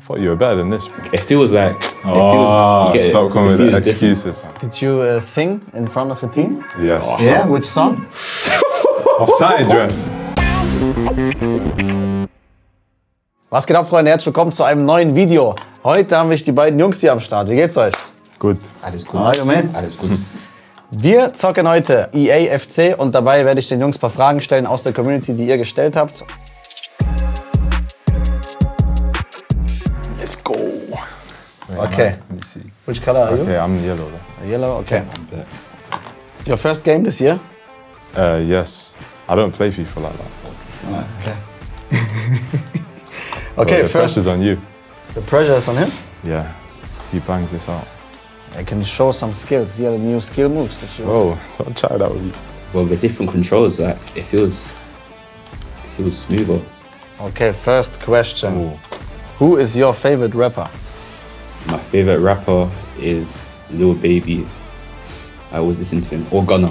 I thought you were better than this. It feels like... Oh, it feels, stop coming with excuses. Did you sing in front of the team? Yes. Oh. Yeah, which song? Offside, Drake. Was geht ab, Freunde? Herzlich willkommen zu einem neuen Video. Heute haben wir die beiden Jungs hier am Start. Wie geht's euch? Gut. Alles gut. Hi, man. Alles gut. Wir zocken heute EA FC und dabei werde ich den Jungs ein paar Fragen stellen aus der Community, die ihr gestellt habt. Let's go. Okay. Which color are you? Okay, I'm yellow. Yellow, okay. Your first game this year? Yes. I don't play FIFA like that. Okay. Okay, well, the pressure's on you. The pressure is on him? Yeah. He bangs this out. I can show some skills. Here are new skill moves. Oh, I'll try that with you. Well, the different controls, like, it feels smoother. Okay, first question. Ooh. Who is your favorite rapper? My favorite rapper is Lil Baby. I always listen to him. Or Gunna.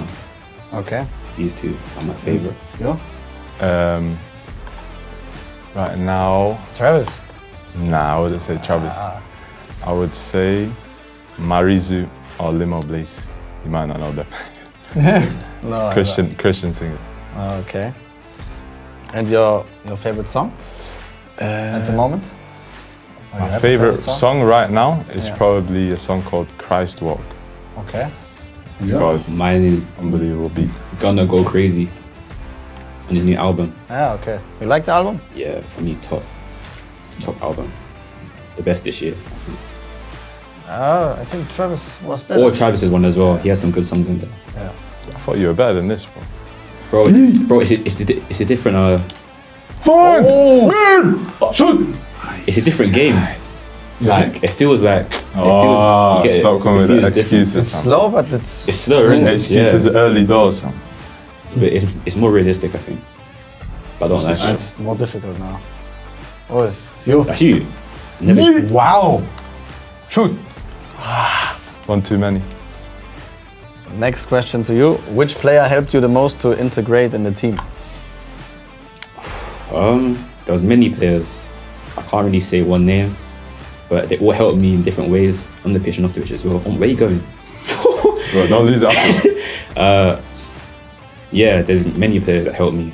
Okay. These two are my favorite. Yeah. Right now, Travis. Nah, I wouldn't say Travis. I would say Marizu or Limo Blaze. You might not know them. No, Christian singers. Okay. And your favorite song at the moment? My favorite song right now is probably a song called Christwalk. Okay. It's called Mine is Unbelievable beat. Gonna go crazy. On his new album. Ah, okay. You like the album? Yeah, for me, top album. The best this year, I think. Ah, I think Travis was better. Or Travis is one as well. He has some good songs in there. Yeah. I thought you were better than this one. Bro, it's a different... Fuck! Oh, shoot! It's a different game. Like, it feels like... Oh, stop coming with excuses. It's slow, but it's... It's slow, isn't it? Excuses early doors. But it's more realistic, I think. But I don't like it. It's more difficult now. Oh, it's you. That's you. Never... Wow. Shoot. One too many. Next question to you. Which player helped you the most to integrate in the team? There was many players. I can't really say one name, but they all helped me in different ways on the pitch and off the pitch as well. Oh, where are you going? Bro, don't lose that. Yeah, there's many players that helped me.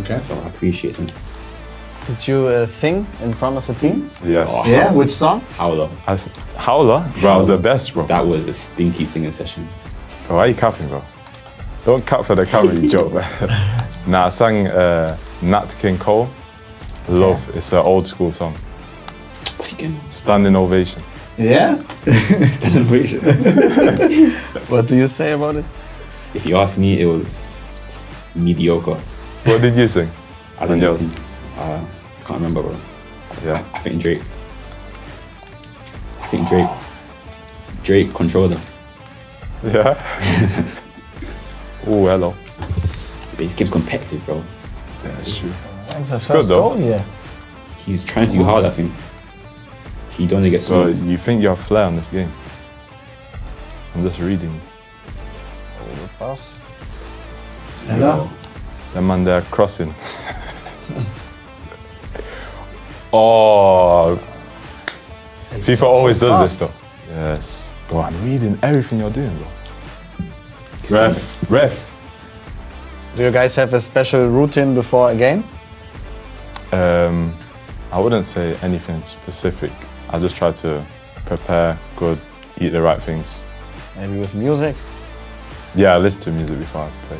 Okay. So I appreciate them. Did you sing in front of the team? Yes. Oh, yeah, which song? Howler. Howler? Bro, I was the best, bro. That was a stinky singing session. Bro, why are you capping, bro? Don't cap for the camera, you joke, man. Nah, I sang Nat King Cole. Love, it's an old school song. What's it again? Standing ovation. Yeah? Standing ovation. What do you say about it? If you ask me, it was mediocre. What did you sing? I don't know. I can't remember, bro. Yeah. I think Drake. Drake controller. Yeah. Oh, hello. But he keeps competitive, bro. Yeah, that's true. That's the first goal, yeah. He's trying too hard, I think. He don't get so. You think you're flair on this game? I'm just reading. Pass. Hello? The man there crossing. Oh. It's FIFA always does fast. This though. Yes. Bro, I'm reading everything you're doing, bro. Ref. Do you guys have a special routine before a game? I wouldn't say anything specific. I just try to prepare good, eat the right things. Maybe with music? Yeah, I listen to music before I play.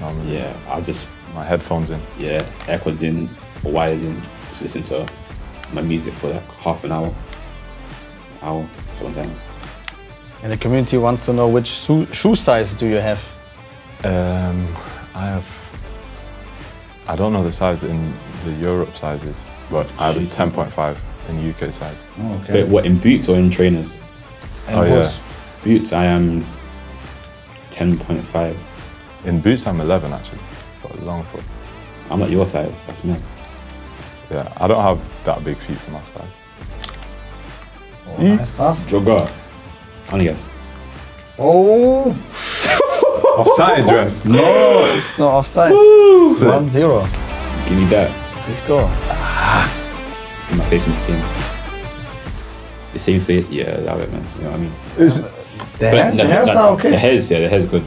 Normally. Yeah, I'll just... My headphones in. Yeah, airpods in, wires in. Just listen to my music for like half an hour. Hour, sometimes. And the community wants to know which shoe size do you have? I have... I don't know the size in the Europe sizes, but I have a 10.5 in UK size. Oh, okay. But what, in boots or in trainers? In yeah. Boots, I am... 10.5. In boots, I'm 11 actually. Got a long foot. I'm not your size, that's me. Yeah, I don't have that big feet for my size. Oh, nice pass. Jogger. On again. Oh! Offside, Drew. No, it's not offside. 1-0. Give me that. Let's go. in my face in this game. The same face, yeah, that way, man. You know what I mean? The hair's okay. The hair's good.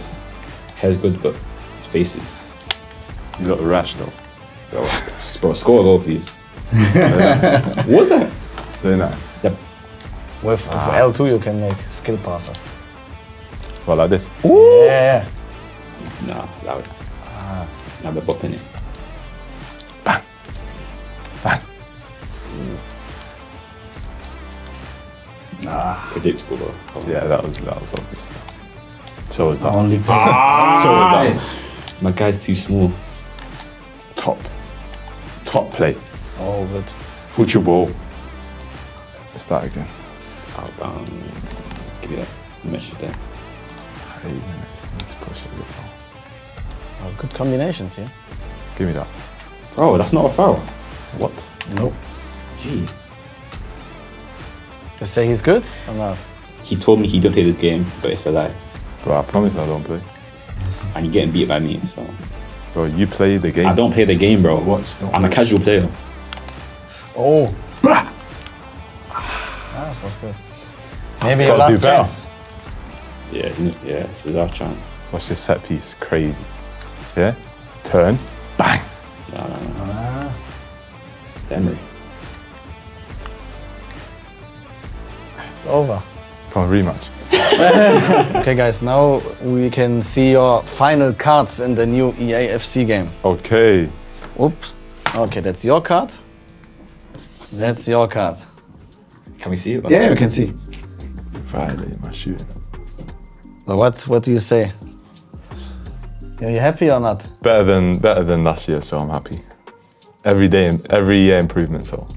Hair's good, but his face is... You got a rash, though. Bro, score a goal, please. What's that? Doing that. Yep. With L2, you can make skill passes. Well, like this? Ooh. Yeah, yeah. Nah, loud. Now they're bopping it. Bang. Bang. Nah. Predictable though. Probably. Yeah, that was obvious. So was that. Only so was that. My guy's too small. Top play. Oh, good. Foot your ball. Let's start again. Give me that. The match is there. 8 minutes. Let's push it a bit more. Oh, good combinations here. Yeah? Give me that. Oh, that's not a foul. What? Nope. Gee. Just say he's good or no? He told me he don't play this game, but it's a lie. Bro, I promise I don't play. And you're getting beat by me, so... Bro, you play the game. I don't play the game, bro. Watch. I'm a casual player. Oh. That was good. Maybe your last chance. Yeah, it's his last chance. Watch this set piece, crazy. Yeah? Turn. Bang! No. Demery. It's over. Come on, rematch. Okay, guys, now we can see your final cards in the new EA FC game. Okay. Oops. Okay, that's your card. That's your card. Can we see it? Yeah, we can see. Friday, my shoe. Well, what do you say? Are you happy or not? Better than last year, so I'm happy. Every year improvement, so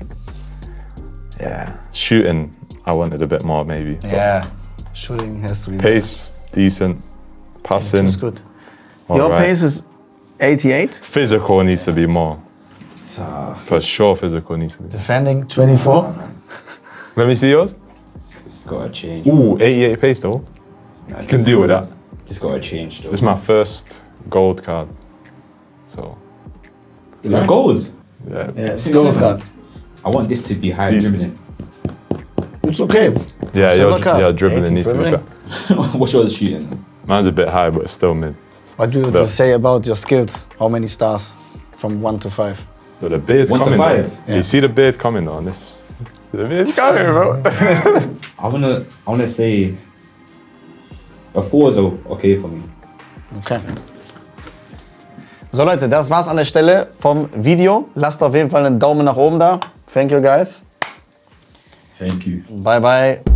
yeah. Shooting, I wanted a bit more maybe. Yeah, shooting has to be pace better. Decent, passing. It's good. Your pace is 88. Physical needs to be more. So for sure, physical needs to be. Defending 24. Let me see yours. It's gotta change. Ooh, 88 pace though. Nah, you can deal with that. Just gotta change though. This is my first gold card, so. Like gold? Yeah. It's a gold card. I want this to be high dribbling. It's okay. Yeah, your dribbling needs to be better. What's yours shooting? Mine's a bit high, but it's still mid. What do you say about your skills? How many stars from 1 to 5? So the beard's coming. 1 to 5? Yeah. You see the beard coming on this. The beard's coming, bro. I wanna say a 4 is okay for me. Okay. So Leute, das war's an der Stelle vom Video. Lasst auf jeden Fall einen Daumen nach oben da. Thank you guys. Thank you. Bye bye.